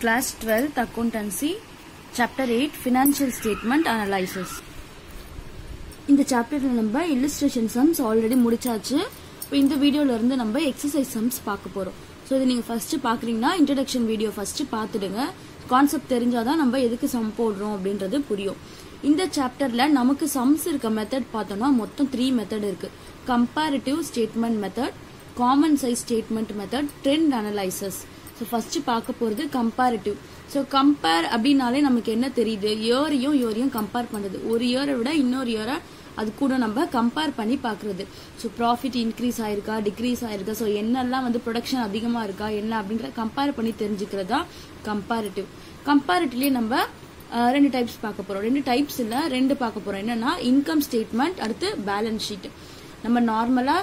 Class 12th Accountancy, Chapter 8 Financial Statement Analysis. In the chapter number illustration sums already mudichachu. In the video la irundhu namba exercise sums paakaporum. So idu neenga first paakreenga introduction video first paatudunga. Concept therinjadha namba edhukku sum podrom abindrathu puriyum. In the chapter la namakku sums irukka method paathona mottham 3 method irukku. Comparative statement method, common size statement method, trend analysis. So first paaka poradhu comparative. So compare abinale namakku enna theriyudhu, year compare pandrathu, or year vida innor year adu kuda namba compare panni paakradhu. So profit increase aayirka decrease aayirka, so enna alla vandu production adhigama iruka enna abindra compare panni therinjikradha comparative. Comparatively namba rendu types paaka porom, rendu types illa rendu paaka porom, enna na income statement aduthu balance sheet. Nama normally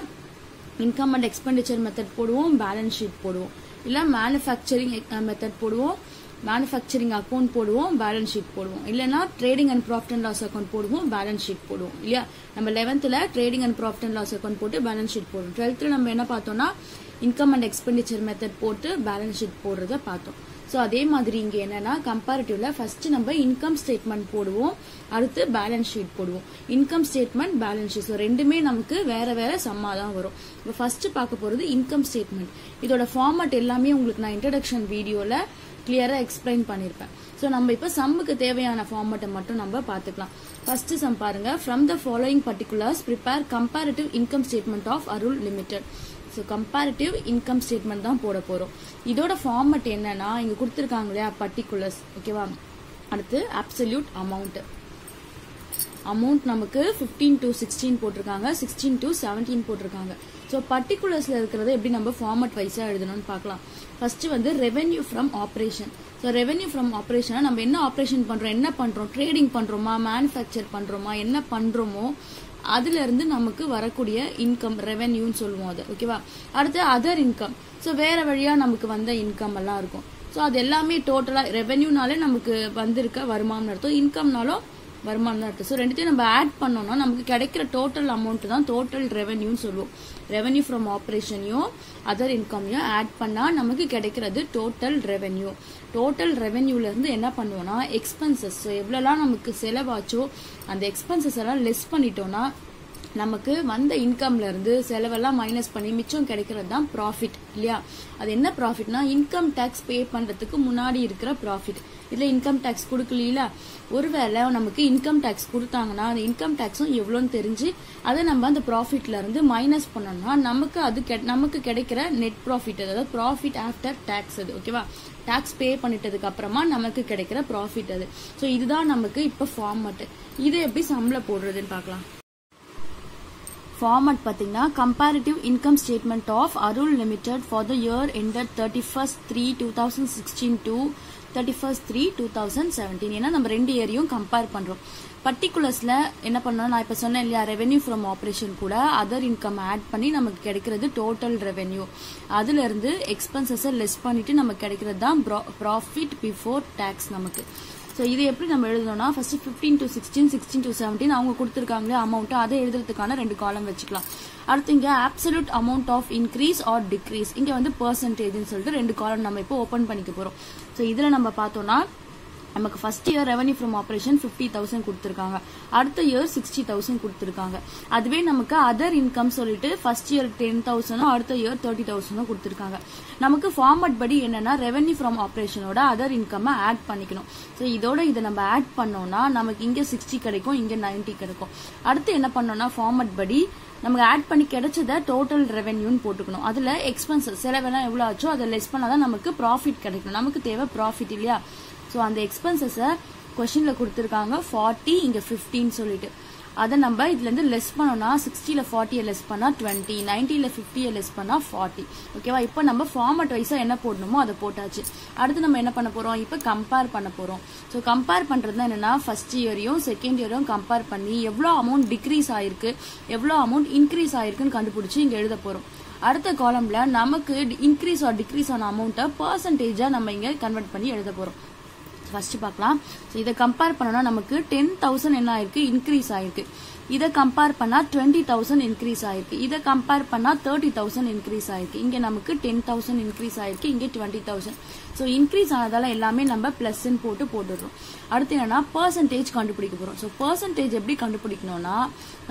income and expenditure method poduvom, balance sheet poduvom, illa manufacturing method poduvom, manufacturing account poduvom, balance sheet poduvom, illa na trading and profit and loss account poduvom, balance sheet poduvom illaya. Nama 11th la trading and profit and loss account potu balance sheet poduvom. 12th la nama enna paathona income and expenditure method potu balance sheet podradha paathom. So adhe madiri inge enna na comparative la first namba income statement poduvom, aduthu balance sheet poduvom. Income statement, balance sheet, so rendume namakku vera vera summa dhaan varum. Now first paakaporadhu income statement. Idoda format ellame ungalku na introduction video la clear ah explain panirpen. So namba ipo sum ku thevayana format mattum namba paathukalam. First sum parunga, from the following particulars prepare comparative income statement of Arul Limited. So comparative income statement தான் போட போறோம். இதோட format என்னன்னா இங்க கொடுத்திருக்காங்களே particulars, ஓகேவா. அடுத்து absolute amount. Amount நமக்கு 15 to 16 போட்டுருக்காங்க, 16 to 17 போட்டுருக்காங்க. So particularஸ்ல இருக்குறதை எப்படி நம்ம ஃபார்மட் வைஸா எழுதணும்னு பார்க்கலாம். ஃபர்ஸ்ட் வந்து revenue from operation. So revenue from operation நம்ம என்ன ஆபரேஷன் பண்றோம், என்ன பண்றோம், ட்ரேடிங் பண்றோமா, manufacture பண்றோமா, என்ன பண்றோமோ அதுல இருந்து நமக்கு வரக்கூடிய இன்கம் ரெவென்யூ சொல்லுவோம் அது, ஓகேவா. அடுத்து அதர் இன்கம், சோ வேற வழியா நமக்கு வந்த இன்கம் எல்லாம் இருக்கும். சோ அது எல்லாமே டோட்டலா ரெவென்யூனாலே நமக்கு வந்திருக்க வருமானம் அர்த்தம், இன்கம்னாலும் வருமானம் அர்த்தம். சோ ரெண்டுத்தையும் நம்ம ஆட் பண்ணோம்னா நமக்கு கிடைக்கிற டோட்டல் அமௌண்ட் தான் டோட்டல் ரெவென்யூ சொல்லுவோம். ரெவென்யூ ஃப்ரம் ஆபரேஷனையும் அதர் இன்கம்யும் ஆட் பண்ணா நமக்கு கிடைக்கிறது டோட்டல் ரெவென்யூ. டோட்டல் ரெவென்யூல இருந்து என்ன பண்ணுவோம்னா எக்ஸ்பென்சஸ், ஸோ எவ்வளோலாம் நமக்கு செலவாச்சோ அந்த எக்ஸ்பென்சஸ் எல்லாம் லெஸ் பண்ணிட்டோம்னா நமக்கு வந்த இன்கம்ல இருந்து செலவெல்லாம் மைனஸ் பண்ணி மிச்சம் கிடைக்கிறது தான் ப்ராஃபிட் இல்லையா. அது என்ன ப்ராஃபிட்னா இன்கம் டேக்ஸ் பே பண்றதுக்கு முன்னாடி இருக்கிற ப்ராஃபிட். இதுல இன்கம் டேக்ஸ் கொடுக்கல, ஒருவேளை நமக்கு இன்கம் டேக்ஸ் கொடுத்தாங்கன்னா அந்த இன்கம் டேக்ஸும் எவ்வளோன்னு தெரிஞ்சு அதை நம்ம அந்த ப்ராஃபிட்ல இருந்து மைனஸ் பண்ணோம்னா நமக்கு நமக்கு கிடைக்கிற நெட் ப்ராஃபிட், அதாவது ப்ராஃபிட் ஆஃப்டர் டேக்ஸ் அது, ஓகேவா. டேக்ஸ் பே பண்ணிட்டதுக்கு அப்புறமா நமக்கு கிடைக்கிற ப்ராஃபிட் அது. ஸோ இதுதான் நமக்கு இப்போ ஃபார்மட். இது எப்படி சம்ல போடுறதுன்னு பார்க்கலாம். Format pathina comparative income statement of Arul Limited for the year ended 31st 3 2016 to 31st 3 2017. ஏன்னா நம்ம ரெண்டு இயரையும் கம்பேர் பண்றோம். பர்டிகுலர்ஸ்ல என்ன பண்ணோம், நான் இப்ப சொன்னேன் இல்லையா, ரெவென்யூ ஃப்ரம் ஆபரேஷன் கூட அதர் இன்கம் ஆட் பண்ணி நமக்கு கிடைக்கிறது டோட்டல் ரெவென்யூ. அதுல இருந்து எக்ஸ்பென்சஸை லெஸ் பண்ணிட்டு நமக்கு கிடைக்கிறது தான் ப்ராஃபிட் பிஃபோர் டேக்ஸ் நமக்கு. ஸோ இது எப்படி நம்ம எழுதணும்னா ஃபர்ஸ்ட் 15 to 16, 16 to 17 அவங்க கொடுத்துருக்காங்களே அமௌண்ட்டு, அதை எழுதுறதுக்கான ரெண்டு காலம் வச்சுக்கலாம். அடுத்து இங்கே absolute amount of increase or decrease, இங்கே வந்து பெர்சன்டேஜ்னு சொல்லிட்டு ரெண்டு காலம் நம்ம இப்போ ஓப்பன் பண்ணிக்க போகிறோம். ஸோ இதில் நம்ம பார்த்தோம்னா நமக்கு first year revenue from operation 50,000 கொடுத்துருக்காங்க, அடுத்த இயர் 60,000 கொடுத்துருக்காங்க. அதுவே நமக்கு அதர் இன்கம் சொல்லிட்டு ஃபர்ஸ்ட் இயர் 10,000 அடுத்த இயர் 30,000 கொடுத்துருக்காங்க. நமக்கு ஃபார்மட் படி என்னன்னா ரெவன்யூ ஃப்ரம் ஆபரேஷனோட அதர் இன்கம் ஆட் பண்ணிக்கணும். ஸோ இதோட இதை நம்ம ஆட் பண்ணோம்னா நமக்கு இங்கே 60 கிடைக்கும், இங்கே 90 கிடைக்கும். அடுத்து என்ன பண்ணோம்னா ஃபார்மட் படி நமக்கு ஆட் பண்ணி கிடைச்சத டோட்டல் ரெவென்யூன்னு போட்டுக்கணும். அதில் எக்ஸ்பென்சஸ் செலவெல்லாம் எவ்வளோ ஆச்சோ அதை லெஸ் பண்ணாதான் நமக்கு ப்ராஃபிட் கிடைக்கும். நமக்கு தேவை ப்ராஃபிட் இல்லையா. ஸோ அந்த எக்ஸ்பென்சஸை கொஸ்டினில் கொடுத்துருக்காங்க 40, இங்கே 15 சொல்லிட்டு அதை நம்ம இதுலேருந்து லெஸ் பண்ணோம்னா 60ல் 40 லெஸ் பண்ணால் 20, 90ல் 50 லெஸ் பண்ணால் 40, ஓகேவா. இப்போ நம்ம ஃபார்மட் வைஸாக என்ன போடணுமோ அதை போட்டாச்சு. அடுத்து நம்ம என்ன பண்ண போகிறோம், இப்போ கம்பேர் பண்ண போகிறோம். ஸோ கம்பேர் பண்ணுறது தான் என்னென்னா ஃபர்ஸ்ட் இயரையும் செகண்ட் இயரையும் கம்பேர் பண்ணி எவ்வளோ அமௌண்ட் டிக்ரீஸ் ஆகிருக்கு, எவ்வளோ அமௌண்ட் இன்க்ரீஸ் ஆகிருக்குன்னு கண்டுபிடிச்சி இங்கே எழுத போகிறோம். அடுத்த காலம்ல நமக்கு இன்க்ரீஸ் ஆர் டிக்ரீஸ் ஆன அமௌண்ட்டை பர்சன்டேஜாக நம்ம இங்கே கன்வெர்ட் பண்ணி எழுத போகிறோம். first பார்க்கலாம். So இத கம்பேர் பண்ணனா நமக்கு 10000 என்ன ஆயிருக்கு இன்கிரீஸ் ஆயிருக்கு. இத கம்பேர் பண்ணா 20000 இன்கிரீஸ் ஆயிருக்கு. இத கம்பேர் பண்ணா 30000 இன்கிரீஸ் ஆயிருக்கு. இங்க நமக்கு 10000 இன்கிரீஸ் ஆயிருக்கு, இங்க 20000. So இன்கிரீஸ் ஆனதால எல்லாமே நம்ம பிளஸ் ன்னு போட்டுறோம். அடுத்து என்னன்னா परसेंटेज கண்டுபிடிக்க போறோம். So परसेंटेज எப்படி கண்டுபிடிக்கணும்னா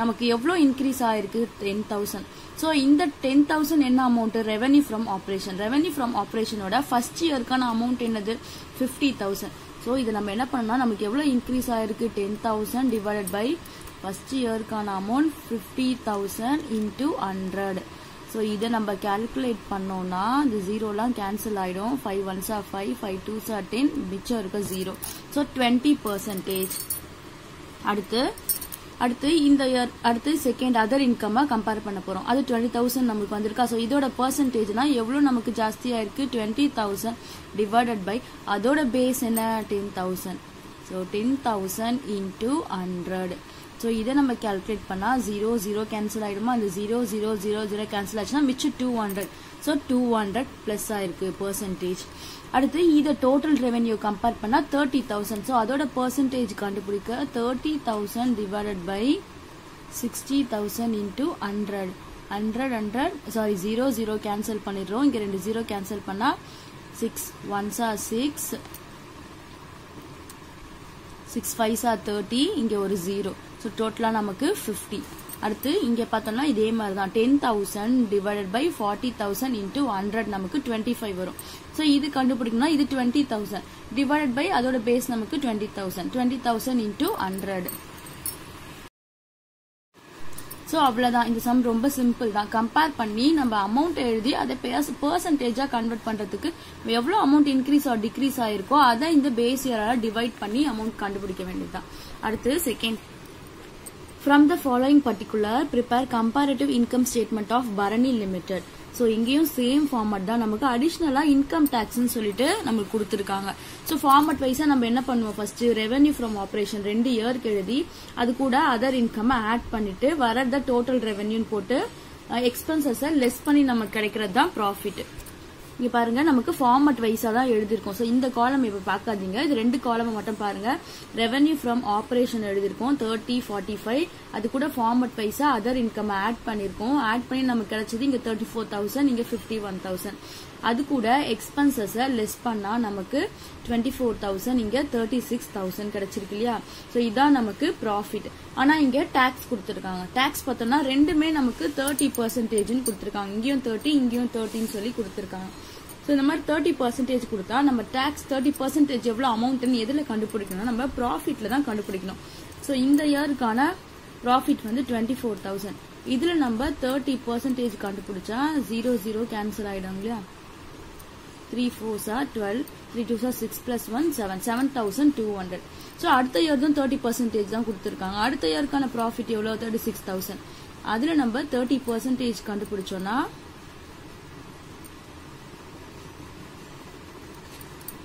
நமக்கு எவ்ளோ இன்கிரீஸ் ஆயிருக்கு 10000. So இந்த 10000 என்ன amount revenue from operation. Revenue from operation ஓட first year கான amount என்னது 50000. So இத நம்ம என்ன பண்ணனும்னா நமக்கு எவ்ளோ இன்கிரீஸ் ஆயிருக்கு 10000 divided by first year கான amount 50000 into 100. So இத நம்ம கால்குலேட் பண்ணோம்னா இந்த 0 எல்லாம் கேன்சல் ஆயிடும். 5 1s are 5, 5 2s are 10, மிச்சம் இருக்க 0. So 20%. அடுத்து இந்த அடுத்து செகண்ட் अदर இன்கம் கம்பேர் பண்ண போறோம். அது 20000 நமக்கு வந்திருக்கா. சோ இதோட परसेंटेजனா எவ்வளவு நமக்கு ಜಾಸ್ತಿயா இருக்கு 20000 டிவைடட் பை அதோட பேஸ் என்ன 10000. சோ 10000 100. சோ இத நம்ம கால்குலேட் பண்ணா 0 0 கேன்சல் ஆயிடுமா. அந்த 0 0 0 0 கேன்சல் ஆச்சுனா மிச்ச 200. சோ 200 பிளஸ் ஆயிருக்கு परसेंटेज. அடுத்து இத டோட்டல் ரெவென்யூ கம்பேர் பண்ணா 30000. சோ அதோட परसेंटेज கண்டுபிடிக்க 30000 divided by 60000 into 100. 100 100 sorry 0 0 cancel பண்ணிடுறோம். இங்க ரெண்டு 0 கேன்சல் பண்ணா 6 1s are 6, 6 5s are 30, இங்க ஒரு 0. சோ டோட்டலா நமக்கு 50. அடுத்து இங்க பார்த்தோம்னா இதே மாதிரி தான் 10000 divided by 40000 into 100 நமக்கு 25 வரும். சோ இது கண்டுபிடிக்கணும்னா இது 20000 divided by அதோட பேஸ் நமக்கு 20000. 20000 into 100. சோ அவ்வளவுதான். இந்த சம் ரொம்ப சிம்பிள் தான். கம்பேர் பண்ணி நம்ம அமௌண்ட் எழுதி அதை परसेंटेजா கன்வெர்ட் பண்றதுக்கு எவ்வளவு அமௌண்ட் இன்கிரீஸ் ஆர் டிக்ரீஸ் ஆயிருக்கோ அதை இந்த பேஸ் இயரால டிவைட் பண்ணி அமௌண்ட் கண்டுபிடிக்க வேண்டியதுதான். அடுத்து second, from the following particular prepare comparative income statement of Barani Limited. So இங்கேயும் same format தான். நமக்கு additionally income tax ன்னு சொல்லிட்டு நமக்கு கொடுத்திருக்காங்க. So format wise நம்ம என்ன பண்ணுவோம், first revenue from operation ரெண்டு year எழுதி அது கூட other income add பண்ணிட்டு வரத total revenue ன்னு போட்டு expenses less பண்ணி நமக்கு கிடைக்கிறது தான் profit. இங்க பாருங்க நமக்கு ஃபார்மட் வைஸா தான் எழுதி இருக்கோம். சோ இந்த காலம் இப்ப பார்க்காதீங்க, இது ரெண்டு காலம மட்டும் பாருங்க. ரெவென்யூ ஃப்ரம் ஆபரேஷன் எழுதி இருக்கோம் 30 45, அது கூட ஃபார்மட் வைஸா अदर இன்கம் ஆட் பண்ணிருக்கோம். ஆட் பண்ணி நமக்கு கிடைச்சது இங்க 34000, இங்க 51000. அது கூட எக்ஸ்பென்சஸ் லெஸ் பண்ணா நமக்கு 24000, இங்க 36000 கிடைச்சிருக்கு இல்லையா. சோ இதான் நமக்கு ப்ராஃபிட். ஆனா இங்க டாக்ஸ் கொடுத்திருக்காங்க. டாக்ஸ் பார்த்தோம்னா ரெண்டுமே நமக்கு 30% ன்னு கொடுத்திருக்காங்க. இங்கேயும் 30 இங்கேயும் 30 ன்னு சொல்லி கொடுத்திருக்காங்க. சோ இந்த மாதிரி 30% கொடுத்தா நம்ம டாக்ஸ் 30% எவ்வளவு அமௌண்ட்னு எதுல கண்டுபிடிக்கணும், நம்ம ப்ராஃபிட்ல தான் கண்டுபிடிக்கணும். சோ இந்த இயர்க்கான ப்ராஃபிட் வந்து 24000. இதுல நம்ம 30% கண்டுபிடிச்சா 00 கேன்சல் ஆயிடும் இல்லையா. 3 4s are 12, 3 2s are 6 plus 1 7, 7200. So அடுத்த இயர்க்கும் 30% தான் கொடுத்திருக்காங்க. அடுத்த இயர்க்கான profit எவ்வளவு 36000. அதுல நம்ம 30% கண்டுபிடிச்சோம்னா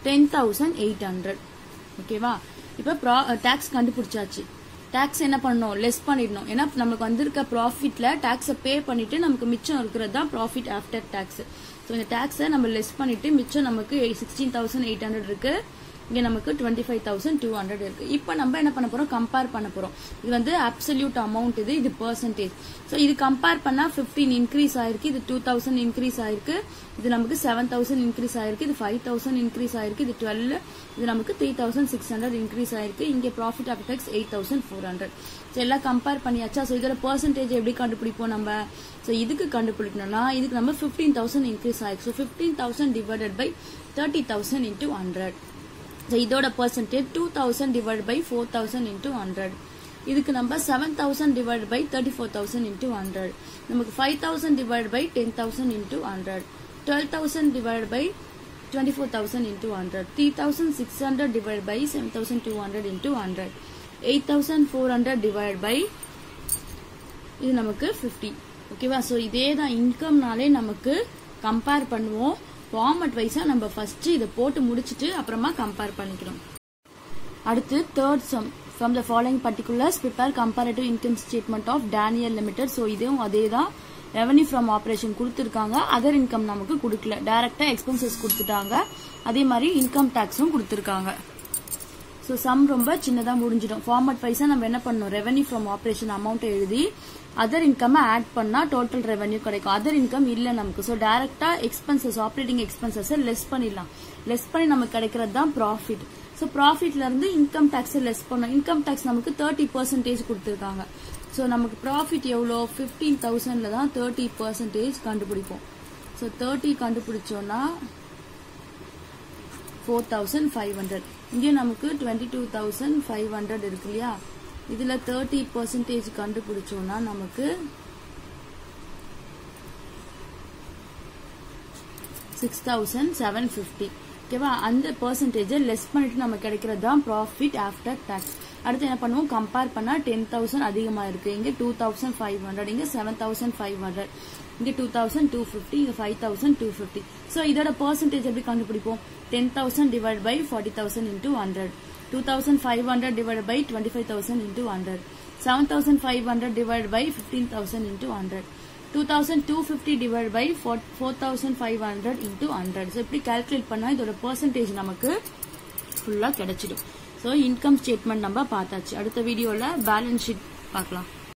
10800. ஓகேவா. இப்ப டாக்ஸ் கண்டுபிடிச்சாச்சு. டாக்ஸ் என்ன பண்ணனும், லெஸ் பண்ணிடணும். ஏன்னா நமக்கு வந்திருக்க ப்ராஃபிட்ல டாக்ஸ பே பண்ணிட்டு நமக்கு மிச்சம் இருக்குறது தான் ப்ராஃபிட் ஆஃப்டர் டாக்ஸ். சோ இந்த டாக்ஸ நம்ம லெஸ் பண்ணிட்டு மிச்சம் நமக்கு 16800 இருக்கு. இங்க நமக்கு 25200 இருக்கு. இப்போ நம்ம என்ன பண்ண போறோம், கம்பேர் பண்ண போறோம். இது வந்து அப்சல்யூட் அமௌண்ட், இது परसेंटेज. சோ இது கம்பேர் பண்ணா 15 இன்கிரீஸ் ஆயிருக்கு, இது 2000 இன்கிரீஸ் ஆயிருக்கு, இது நமக்கு 7000 இன்கிரீஸ் ஆயிருக்கு, இது 5000 இன்கிரீஸ் ஆயிருக்கு, இது 12, இது நமக்கு 3600 இன்கிரீஸ் ஆயிருக்கு, இங்க profit after tax 8400. சோ எல்லாம் கம்பேர் பண்ணியாச்சா. சோ இதோட परसेंटेज எப்படி கண்டுபிடிப்போம் நம்ம. சோ இதுக்கு கண்டுபிடிக்கணும்னா இதுக்கு நம்ம 15000 இன்கிரீஸ் ஆயிருக்கு. So 15000 divided by 30000 into 100. இதோட परसेंटेज 2000 divided by 4000 into 100. இதுக்கு நம்ம 7000 divided by 34000 into 100. நமக்கு 5000 divided by 10000 into 100. 12000 divided by 24000 into 100. 3600 divided by 7200 into 100. 8400 divided by இது நமக்கு 50. ஓகேவா. சோ இதே தான் இன்கம்னாலே நமக்கு கம்பேர் பண்ணுவோம். ஃபார்ம் அட்வைஸா நம்ம ஃபர்ஸ்ட் இத போட்டு முடிச்சிட்டு அப்புறமா கம்பேர் பண்ணிக்கிறோம். அடுத்து third sum, from the following particulars prepare comparative income statement of Daniel Limited. So இதுவும் அதேதான். ரெவென்யூ ஃப்ரம் ஆபரேஷன் கொடுத்திருக்காங்க, அதர் இன்கம் நமக்கு கொடுக்கல, டைரக்டா எக்ஸ்பென்சஸ் கொடுத்துட்டாங்க, அதே மாதிரி இன்கம் டாக்ஸும் கொடுத்திருக்காங்க. So sum romba chinnada mudinjidum. Format wise nam enna pannom revenue from operation amount eludi other income add panna total revenue kadaikum. Other income illa namukku. So direct expenses operating expenses less pannidalam. Less panni namak kadaikiradha profit. So profit la irundhu income tax less pannom. Income tax namakku 30% kuduthirukanga. So namakku profit evlo 15000 la dhaan 30% kandupidipom. So 30 kandupidichona 4500. இங்கே நமக்கு 22,500 இருக்குல்லையா. இதில 30% கண்டுபிடிச்சோம்னா நமக்கு 6,750. ஓகேவா. அந்த percentage less பண்ணிட்டு நமக்கு கிடைக்கிறது தான் profit after tax. அடுத்து என்ன பண்ணுவோம் கம்பேர் பண்ணா 10,000 அதிகமா இருக்கு. இங்க 2,500, இங்க 7,500, இங்க 2,250, இங்க 5,250. So இதோட percentage எப்படி கண்டுபிடிப்போம்? 10,000 divided by 40,000 into 100, 2,500 divided by 25,000 into 100, 7,500 divided by 15,000 into 100, 2,250 divided by 4,500 into 100. So இப்படி calculate பண்ணா இதோட percentage நமக்கு full-ஆ கிடைச்சிடும். So income statement நம்ம பார்த்தாச்சு. அடுத்த வீடியோல பேலன்ஸ் ஷீட் பார்க்கலாம்.